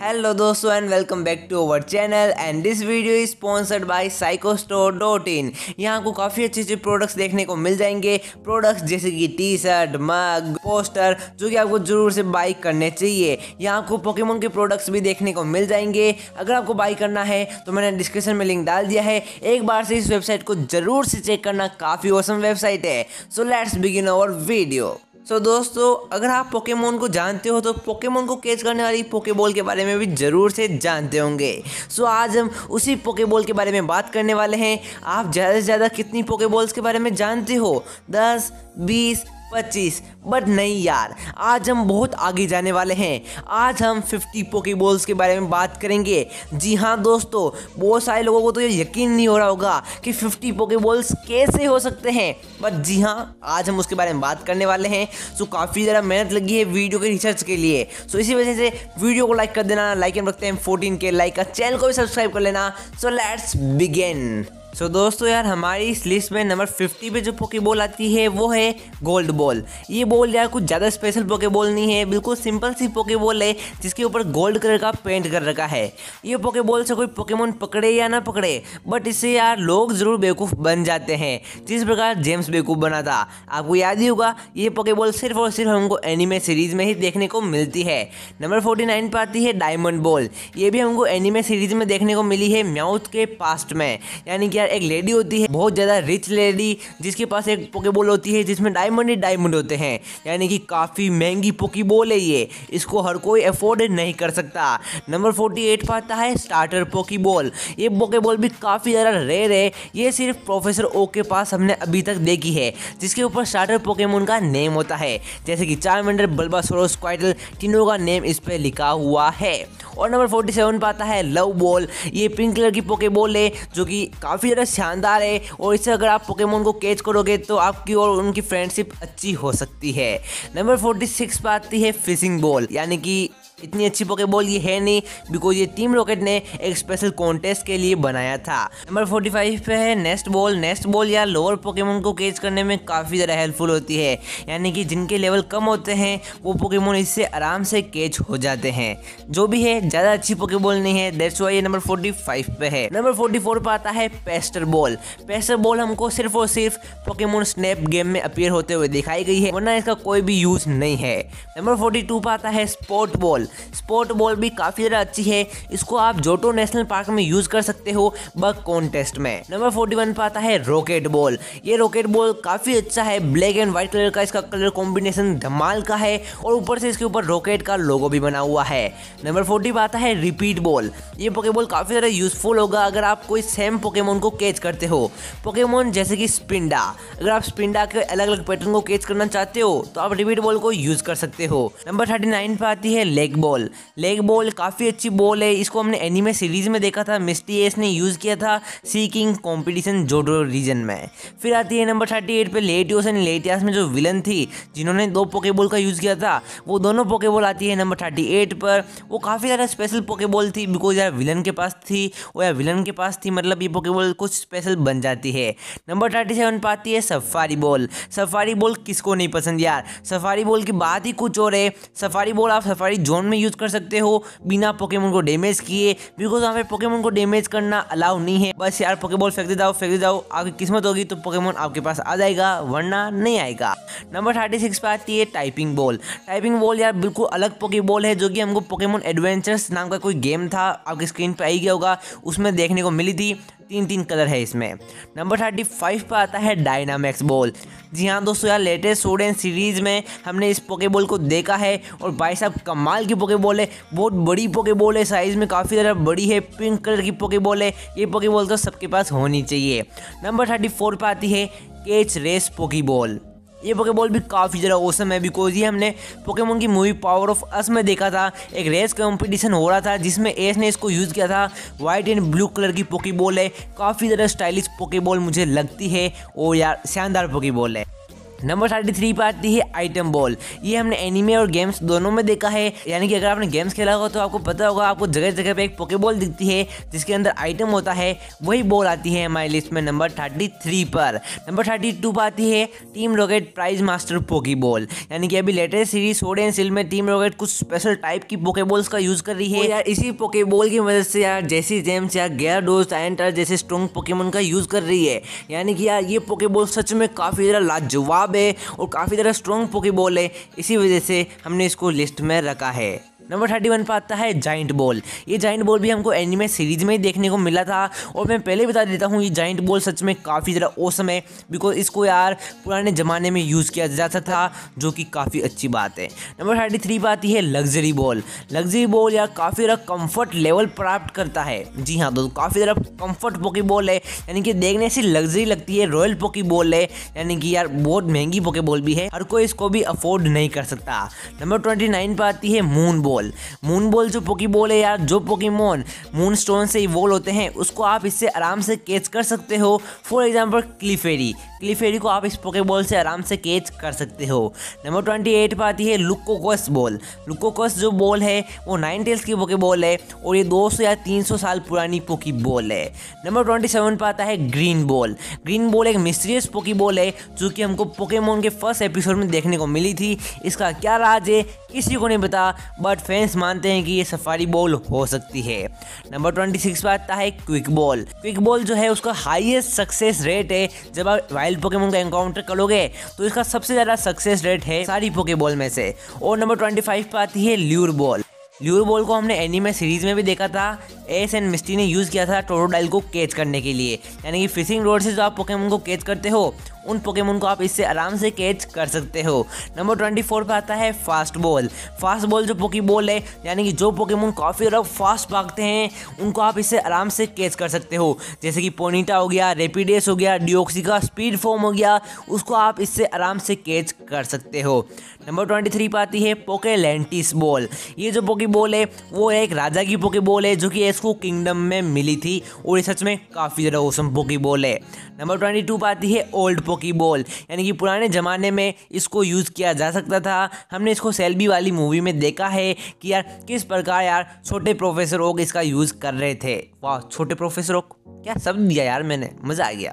Hello दोस्तों and welcome back to our channel and this video is sponsored by psychostore. यहाँ आपको काफ़ी अच्छे अच्छे प्रोडक्ट्स देखने को मिल जाएंगे। प्रोडक्ट्स जैसे कि टी शर्ट, मग, पोस्टर जो कि आपको ज़रूर से बाई करने चाहिए। यहाँ आपको पोकेमोन के प्रोडक्ट्स भी देखने को मिल जाएंगे। अगर आपको बाई करना है तो मैंने डिस्क्रिप्शन में लिंक डाल दिया है, एक बार से इस वेबसाइट को ज़रूर से चेक करना, काफ़ी ऑसम वेबसाइट है। So let's begin our video. So दोस्तों, अगर आप पोकेमोन को जानते हो तो पोकेमोन को कैच करने वाली पोकेबॉल के बारे में भी ज़रूर से जानते होंगे। सो आज हम उसी पोकेबॉल के बारे में बात करने वाले हैं। आप ज़्यादा से ज़्यादा कितनी पोकेबॉल्स के बारे में जानते हो? 10, 20, 25? बट नहीं यार, आज हम बहुत आगे जाने वाले हैं। आज हम 50 पोकेबॉल्स के बारे में बात करेंगे। जी हाँ दोस्तों, बहुत सारे लोगों को तो ये यकीन नहीं हो रहा होगा कि 50 पोकेबॉल्स कैसे हो सकते हैं, बट जी हाँ, आज हम उसके बारे में बात करने वाले हैं। सो काफ़ी ज़्यादा मेहनत लगी है वीडियो के रिसर्च के लिए। सो इसी वजह से वीडियो को लाइक कर देना, लाइक एंड रखते हैं 14K लाइक का, चैनल को भी सब्सक्राइब कर लेना। So let's begin. सो दोस्तों यार, हमारी इस लिस्ट में नंबर 50 पे जो पोकेबॉल आती है वो है गोल्ड बॉल। ये बॉल यार कुछ ज़्यादा स्पेशल पोकेबॉल नहीं है, बिल्कुल सिंपल सी पोकेबॉल है जिसके ऊपर गोल्ड कलर का पेंट कर रखा है। ये पोकेबॉल से कोई पोकेमोन पकड़े या ना पकड़े, बट इससे यार लोग ज़रूर बेवकूफ़ बन जाते हैं, जिस प्रकार जेम्स बेवकूफ़ बना था। आपको याद ही होगा, ये पोकेबॉल सिर्फ और सिर्फ हमको एनिमे सीरीज़ में ही देखने को मिलती है। नंबर 49 पर आती है डायमंड बॉल। ये भी हमको एनिमे सीरीज़ में देखने को मिली है, म्यूटू के पास्ट में। यानी कि एक लेडी होती है, बहुत ज़्यादा रिच लेडी, जिसके पास एक पोकेबॉल होती है जिसमें डायमंड ही डायमंड होते हैं। यानी कि काफ़ी महंगी पोकेबॉल है ये, इसको हर कोई अफोर्ड नहीं कर सकता। नंबर 48 पर आता है स्टार्टर पोकेबॉल। ये पोकेबॉल भी काफ़ी ज़्यादा रेयर है। ये सिर्फ प्रोफेसर ओक के पास हमने अभी तक देखी है, जिसके ऊपर स्टार्टर पोकेमोन का नेम होता है, जैसे कि चार्मेंडर, बल्बासोर, स्क्वाइटल, तीनों का नेम इस पर लिखा हुआ है। और नंबर 47 पर आता है लव बॉल। ये पिंक कलर की पोकेबॉल है जो कि काफ़ी ज़्यादा शानदार है, और इससे अगर आप पोकेमोन को कैच करोगे तो आपकी और उनकी फ्रेंडशिप अच्छी हो सकती है। नंबर 46 पर आती है फिशिंग बॉल। यानी कि इतनी अच्छी पोकेबॉल ये है नहीं, बिकॉज ये टीम रॉकेट ने एक स्पेशल कॉन्टेस्ट के लिए बनाया था। नंबर 45 पे है नेस्ट बॉल। नेस्ट बॉल या लोअर पोकेमोन को कैच करने में काफ़ी ज़्यादा हेल्पफुल होती है, यानी कि जिनके लेवल कम होते हैं वो पोकेमोन इससे आराम से कैच हो जाते हैं। जो भी है, ज़्यादा अच्छी पोकेबॉल नहीं है, दैट्स व्हाई ये नंबर 45 पे है। नंबर 44 पर आता है पेस्टर बॉल। पेस्टर बॉल हमको सिर्फ और सिर्फ पोकेमोन स्नैप गेम में अपीयर होते हुए दिखाई गई है, वरना इसका कोई भी यूज़ नहीं है। नंबर 42 पर आता है स्पॉट बॉल। स्पॉट बॉल भी काफ़ी ज़्यादा अच्छी है, इसको आप जोटो नेशनल पार्क में यूज़ कर सकते हो, बग कॉन्टेस्ट में। नंबर 41 पर आता है रॉकेट बॉल। ये रॉकेट बॉल काफ़ी अच्छा है, ब्लैक एंड व्हाइट कलर का इसका कलर कॉम्बिनेशन धमाल का है, और ऊपर से इसके ऊपर रॉकेट का लोगो भी बना हुआ है। नंबर 40 पर आता है रिपीट बॉल। ये पोकेबॉल काफ़ी ज़्यादा यूजफुल होगा अगर आप कोई सेम पोकेमोन को कैच करते हो। पोकेमोन जैसे कि स्पिंडा, अगर आप स्पिंडा के अलग अलग पैटर्न को कैच करना चाहते हो तो आप रिपीट बॉल को यूज़ कर सकते हो। नंबर 39 पर आती है लेग बॉल। लेग बॉल काफ़ी अच्छी बॉल है, इसको हमने एनिमे सीरीज़ में देखा था, मिस्टी एस ने यूज़ किया था सीकिंग कंपटीशन जोडो रीजन में। फिर आती है नंबर 38 पे लेटियोस एंड लेटियास में जो विलन थी, जिन्होंने दो पोकेबॉल का यूज़ किया था, वो दोनों पोकेबॉल आती है नंबर 38 पर। वो काफ़ी ज़्यादा स्पेशल पोकेबॉल थी, बिकॉज यार विलन के पास थी, और यार विलन के पास थी मतलब ये पोकेबॉल कुछ स्पेशल बन जाती है। नंबर 37 पर आती है सफारी बॉल। सफारी बॉल किसको नहीं पसंद यार, सफारी बॉल की बात ही कुछ और है। सफारी बॉल आप सफारी जोन में यूज़ कर सकते हो बिना पोकेमोन को डैमेज किए, बिकॉज वहाँ पे पोकेमोन को डैमेज करना अलाउ नहीं है। बस यार पोकेबॉल फेंकते जाओ, आपकी किस्मत होगी तो पोकेमोन आपके पास आ जाएगा, वरना नहीं आएगा। नंबर 36 पर आती है टाइपिंग बॉल। टाइपिंग बॉल यार बिल्कुल अलग पोकेबॉल है, जो कि हमको पोकेमोन एडवेंचर्स नाम का कोई गेम था, आपकी स्क्रीन पर आ ही गया होगा, उसमें देखने को मिली थी। तीन कलर है इसमें। नंबर 35 पर आता है डायनामेक्स बॉल। जी हाँ दोस्तों यार, लेटेस्ट स्टूडेंट सीरीज़ में हमने इस पोकेबॉल को देखा है, और भाई साहब कमाल की पोकेबॉल है, बहुत बड़ी पोकेबॉल है, साइज़ में काफ़ी ज़्यादा बड़ी है, पिंक कलर की पोकेबॉल है। ये पोकेबॉल तो सबके पास होनी चाहिए। नंबर 34 पर आती है कैच रेस पोकीबॉल। ये पोकेबॉल भी काफ़ी ज़्यादा औसम है, बिकॉज ये हमने पोकेमोन की मूवी पावर ऑफ अस में देखा था। एक रेस कंपटीशन हो रहा था जिसमें एस ने इसको यूज़ किया था। वाइट एंड ब्लू कलर की पोकेबॉल है, काफ़ी ज़्यादा स्टाइलिश पोकेबॉल मुझे लगती है, और यार शानदार पोकेबॉल है। नंबर 33 पर आती है आइटम बॉल। ये हमने एनिमे और गेम्स दोनों में देखा है, यानी कि अगर आपने गेम्स खेला होगा तो आपको पता होगा आपको जगह जगह पे एक पोकेबॉल दिखती है जिसके अंदर आइटम होता है, वही बॉल आती है हमारी लिस्ट में नंबर 33 पर। नंबर 32 पर आती है team rocket prize master Poké Ball, यानी कि अभी लेटेस्ट सीरीज सोड एंड सिल्वर में टीम रॉकेट कुछ स्पेशल टाइप की पोकेबॉल्स का यूज कर रही है। यार इसी पोकेबॉल की मदद से यार जैसी जेम्स या गैराडोस टाइंटर जैसे स्ट्रॉन्ग पोकेमोन का यूज कर रही है, यानी कि यार ये पोकेबॉल सच में काफी ज़्यादा लाजवाब है और काफी ज़्यादा स्ट्रॉन्ग पोकेबॉल है, इसी वजह से हमने इसको लिस्ट में रखा है। नंबर 31 पर आता है जाइंट बॉल। ये जाइंट बॉल भी हमको एनिमे सीरीज में ही देखने को मिला था और मैं पहले बता देता हूँ ये जाइंट बॉल सच में काफ़ी ज़रा औसम है, बिकॉज इसको यार पुराने ज़माने में यूज़ किया जाता था, जो कि काफ़ी अच्छी बात है। नंबर 33 पर आती है लग्जरी बॉल। लग्जरी बॉल यार काफ़ी ज़रा कम्फर्ट लेवल प्राप्त करता है। जी हाँ दोस्तों, काफ़ी ज़रा कम्फर्ट पोकेबॉल है, यानी कि देखने से लग्जरी लगती है। रॉयल पोकेबॉल है, यानी कि यार बहुत महंगी पोकेबॉल भी है, हर कोई इसको भी अफोर्ड नहीं कर सकता। नंबर 29 पर आती है मून बॉल। मून बॉल जो पोकीबॉल है यार, जो पोकेमोन मून स्टोन से इवॉल्व होते हैं उसको आप इससे आराम से कैच कर सकते हो। फॉर एग्जांपल क्लिफेरी को आप इस पोकेबॉल से आराम से कैच कर सकते हो। नंबर 28 पर आती है लुकोकस बॉल। लुकोकस जो बॉल है वो नाइनटेल्स की पोकेबॉल है और ये 200 या 300 साल पुरानी पोकीबॉल है। नंबर 27 पर आता है ग्रीन बॉल। ग्रीन बॉल एक मिस्टीरियस पोकीबॉल है जो कि हमको पोकेमोन के फर्स्ट एपिसोड में देखने को मिली थी। इसका क्या राज है किसी को नहीं पता, बट फैंस मानते हैं कि ये सफारी बॉल हो सकती है। नंबर 26 पर आता है क्विक बॉल। क्विक बॉल जो है उसका हाईएस्ट सक्सेस रेट है। जब आप वाइल्ड पोकेमोन का एनकाउंटर करोगे तो इसका सबसे ज़्यादा सक्सेस रेट है सारी पोकेबॉल में से। और नंबर 25 पर आती है ल्यूर बॉल। ल्यूर बॉल को हमने एनीमे सीरीज में भी देखा था। एस एंड मिस्टी ने यूज़ किया था टोरोडाइल को कैच करने के लिए, यानी कि फिशिंग रोड से जो आप पोकेमोन को कैच करते हो उन पोकेमोन को आप इससे आराम से कैच कर सकते हो। नंबर 24 पर आता है फास्ट बॉल। फास्ट बॉल जो पोकीबॉल है, यानी कि जो पोकेमोन काफ़ी ज़्यादा फास्ट भागते हैं उनको आप इससे आराम से कैच कर सकते हो, जैसे कि पोनीटा हो गया, रेपिडेस हो गया, डिओक्सी का स्पीड फॉर्म हो गया, उसको आप इससे आराम से कैच कर सकते हो। नंबर 23 पर आती है पोकेलेंटिस बॉल। ये जो पोकीबॉल है वो एक राजा की पोकेबॉल है जो कि इसको किंगडम में मिली थी और ये सच में काफ़ी ज़्यादा औसम पोकीबॉल है। नंबर 22 पर आती है ओल्ड पोकीबॉल, यानी कि पुराने ज़माने में इसको यूज़ किया जा सकता था। हमने इसको सेल्बी वाली मूवी में देखा है कि यार किस प्रकार यार छोटे प्रोफेसर ओक इसका यूज़ कर रहे थे। वाह, छोटे प्रोफेसर ओक, क्या शब्द दिया यार मैंने, मज़ा आ गया।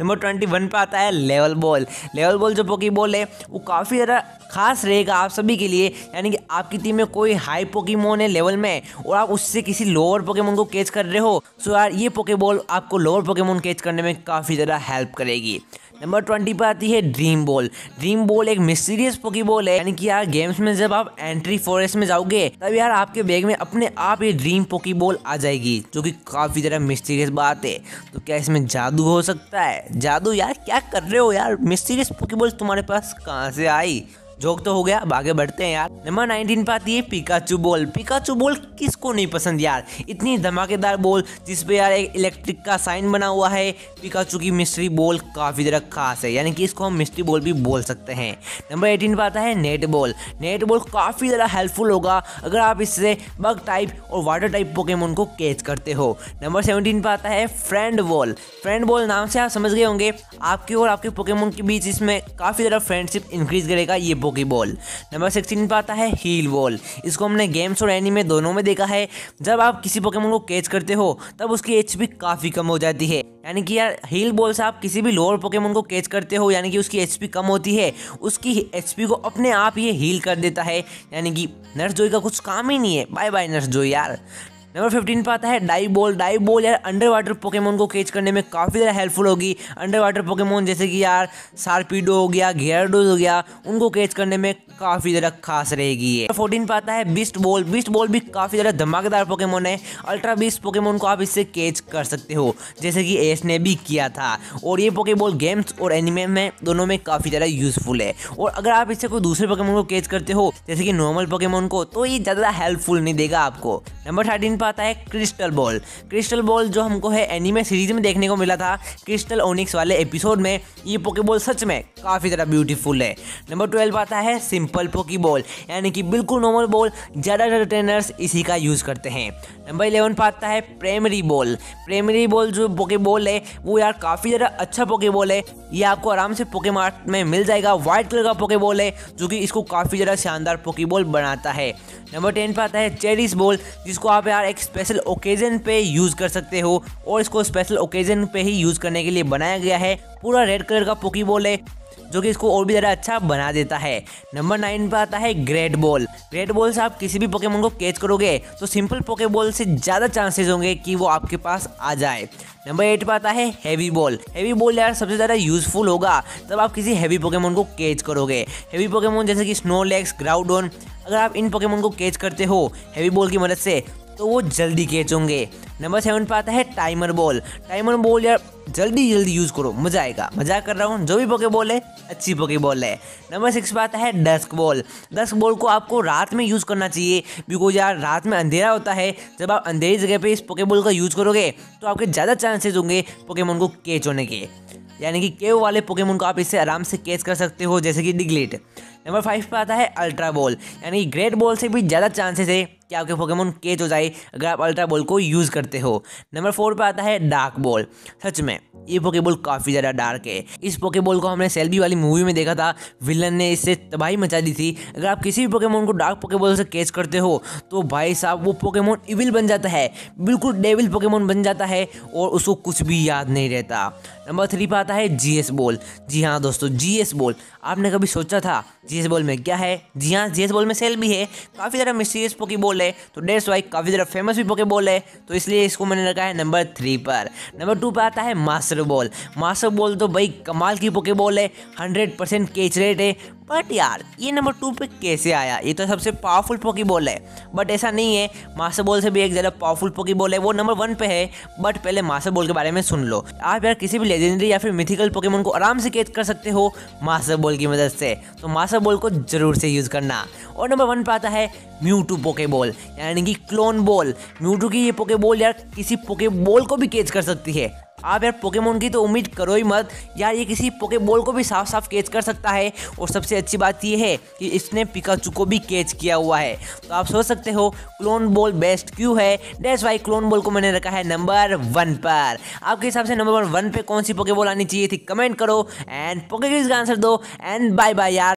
नंबर 21 पर आता है लेवल बॉल। लेवल बॉल जो पोकीबॉल है वो काफ़ी ज़्यादा खास रहेगा आप सभी के लिए, यानी कि आपकी टीम में कोई हाई पोकेमोन है लेवल में और आप उससे किसी लोअर पोकेमोन को कैच कर रहे हो, सो यार ये पोकेबॉल आपको लोअर पोकेमोन कैच करने में काफ़ी ज़्यादा हेल्प करेगी। नंबर 20 पर आती है ड्रीम बॉल। ड्रीम बॉल एक मिस्टीरियस पोकीबॉल है, यानी कि यार गेम्स में जब आप एंट्री फॉरेस्ट में जाओगे तब यार आपके बैग में अपने आप ये ड्रीम पोकीबॉल आ जाएगी, जो कि काफ़ी ज़्यादा मिस्टीरियस बात है। तो क्या इसमें जादू हो सकता है? जादू यार क्या कर रहे हो यार, मिस्टीरियस पोकीबॉल तुम्हारे पास कहाँ से आई? जोक तो हो गया, अब आगे बढ़ते हैं यार। नंबर 19 पर आती है पिकाचू बॉल। पिकाचू बॉल किसको नहीं पसंद यार, इतनी धमाकेदार बॉल जिसपे यार एक इलेक्ट्रिक का साइन बना हुआ है। पिकाचू की मिस्ट्री बॉल काफ़ी ज़रा खास है, यानी कि इसको हम मिस्ट्री बॉल भी बोल सकते हैं। नंबर 18 पर आता है नेट बॉल। नेट बॉल काफ़ी ज़रा हेल्पफुल होगा अगर आप इससे बग टाइप और वाटर टाइप पोकेमोन को कैच करते हो। नंबर 17 पर आता है फ्रेंड बॉल। फ्रेंड बॉल नाम से आप समझ गए होंगे, आपके और आपके पोकेमोन के बीच इसमें काफ़ी ज़रा फ्रेंडशिप इंक्रीज करेगा ये पोकीबॉल। नंबर 16 पर आता है हील बॉल। इसको हमने गेम्स और एनीमे दोनों में देखा है। जब आप किसी पोकेमोन को कैच करते हो तब उसकी एचपी काफ़ी कम हो जाती है, यानी कि यार हील बॉल से आप किसी भी लोअर पोकेमोन को कैच करते हो, यानी कि उसकी एचपी कम होती है, उसकी एचपी को अपने आप ये हील कर देता है, यानी कि नर्स जोई का कुछ काम ही नहीं है, बाय बाय नर्स जोई यार। नंबर 15 पर आता है डाइव बॉल। डाइव बॉल यार अंडर वाटर पोकेमोन को कैच करने में काफ़ी ज़्यादा हेल्पफुल होगी। अंडर वाटर पोकेमोन जैसे कि यार सार्पीडो हो गया, गियरडोज हो गया, उनको कैच करने में काफ़ी ज़्यादा खास रहेगी ये। 14 पर आता है बीस्ट बॉल। बीस्ट बॉल भी काफ़ी ज़्यादा धमाकेदार पोकेमोन है। अल्ट्रा बीस्ट पोकेमोन को आप इससे कैच कर सकते हो, जैसे कि एस ने भी किया था, और ये पोकेबॉल गेम्स और एनिमे में दोनों में काफ़ी ज़्यादा यूजफुल है। और अगर आप इससे कोई दूसरे पोकेमोन को कैच करते हो, जैसे कि नॉर्मल पोकेमोन को, तो ये ज़्यादा हेल्पफुल नहीं देगा आपको। नंबर 13 आता है क्रिस्टल बॉल। क्रिस्टल बॉल जो हमको है एनीमे सीरीज में देखने को मिला था क्रिस्टल ओनिक्स वाले एपिसोड में। ये पोकेबॉल सच में काफ़ी ज़्यादा ब्यूटीफुल है। नंबर 12 आता है सिंपल पोकीबॉल, यानी कि बिल्कुल नॉर्मल बॉल, ज़्यादातर ट्रेनर्स इसी का यूज़ करते हैं। नंबर 11 पर आता है प्राइमरी बॉल। प्राइमरी बॉल जो पोकेबॉल है वो यार काफ़ी ज़्यादा अच्छा पोकेबॉल है, ये आपको आराम से पोकेमार्ट में मिल जाएगा। वाइट कलर का पोकेबॉल है जो कि इसको काफ़ी ज़्यादा शानदार पोकेबॉल बनाता है। नंबर 10 पर आता है चेरिस बॉल, जिसको आप यार एक स्पेशल ओकेजन पे यूज़ कर सकते हो और इसको स्पेशल ओकेजन पे ही यूज़ करने के लिए बनाया गया है। पूरा रेड कलर का पोकेबॉल है जो कि इसको और भी ज़्यादा अच्छा बना देता है। नंबर 9 पर आता है ग्रेट बॉल। ग्रेट बॉल से आप किसी भी पोकेमोन को कैच करोगे तो सिंपल पोकेबॉल से ज़्यादा चांसेस होंगे कि वो आपके पास आ जाए। नंबर 8 पर आता है हैवी बॉल। हैवी बॉल यार सबसे ज़्यादा यूजफुल होगा तब आप किसी हैवी पोकेमोन को कैच करोगे। हैवी पोकेमोन जैसे कि स्नोलेक्स, ग्राउडोन, अगर आप इन पोकेमोन को कैच करते हो हैवी बॉल की मदद से तो वो जल्दी कैच होंगे। नंबर 7 पर आता है टाइमर बॉल। टाइमर बॉल यार जल्दी यूज़ करो, मज़ा आएगा। मजाक कर रहा हूँ, जो भी पोकेबॉल है अच्छी पोकेबॉल है। नंबर 6 पर आता है डस्क बॉल। डस्क बॉल को आपको रात में यूज़ करना चाहिए, बिकॉज यार रात में अंधेरा होता है। जब आप अंधेरी जगह पे इस पोकेबॉल का यूज़ करोगे तो आपके ज़्यादा चांसेस होंगे पोकेमोन को कैच होने के, यानी कि केव वाले पोकेमोन को आप इससे आराम से कैच कर सकते हो, जैसे कि डिग्लिट। नंबर 5 पर आता है अल्ट्रा बॉल, यानी ग्रेट बॉल से भी ज़्यादा चांसेस है कि आपके पोकेमोन कैच हो जाए अगर आप अल्ट्रा बॉल को यूज़ करते हो। नंबर 4 पर आता है डार्क बॉल। सच में ये पोकेबॉल काफ़ी ज़्यादा डार्क है। इस पोकेबॉल को हमने सेल्बी वाली मूवी में देखा था, विलन ने इससे तबाही मचा दी थी। अगर आप किसी भी पोकेमोन को डार्क पोकेबॉल से कैच करते हो तो भाई साहब वो पोकेमोन इविल बन जाता है, बिल्कुल डेविल पोकेमोन बन जाता है और उसको कुछ भी याद नहीं रहता। नंबर 3 पर आता है जीएस बॉल। जी हाँ दोस्तों, जीएस बॉल। आपने कभी सोचा था जीएस बॉल में क्या है? जी हाँ, जीएस बॉल में सेल्बी है, काफ़ी ज़्यादा मिस्टीरियस पोकेबॉल है, तो डेट्स वाई काफ़ी ज़्यादा फेमस भी पोकेबॉल है, तो इसलिए इसको मैंने रखा है नंबर 3 पर। नंबर 2 पर आता है मास्टर बॉल। मास्टर बॉल तो भाई कमाल की पोकेबॉल है, 100% कैच रेट है, बट यार ये नंबर 2 पे कैसे आया? ये तो सबसे पावरफुल पोकेबॉल है, बट ऐसा नहीं है। मास्टर बॉल से भी एक ज़्यादा पावरफुल पोकेबॉल है, वो नंबर 1 पे है, बट पहले मास्टर बॉल के बारे में सुन लो। आप यार किसी भी लेजेंडरी या फिर मिथिकल पोकेमोन को आराम से कैच कर सकते हो मास्टर बॉल की मदद से, तो मास्टर बॉल को ज़रूर से यूज़ करना। और नंबर 1 पर आता है म्यूटू पोकेबॉल, यानी कि क्लोन बॉल। म्यूटू की ये पोकेबॉल यार किसी पोकेबॉल को भी कैच कर सकती है। आप यार पोकेमोन की तो उम्मीद करो ही मत, यार ये किसी पोकेबॉल को भी साफ साफ कैच कर सकता है। और सबसे अच्छी बात ये है कि इसने पिकाचू को भी कैच किया हुआ है, तो आप सोच सकते हो क्लोन बॉल बेस्ट क्यों है। दैट्स व्हाई क्लोन बॉल को मैंने रखा है नंबर 1 पर। आपके हिसाब से नंबर 1 पे कौन सी पोकेबॉल आनी चाहिए थी, कमेंट करो एंड पोकेज का आंसर दो। एंड बाय बाय यार।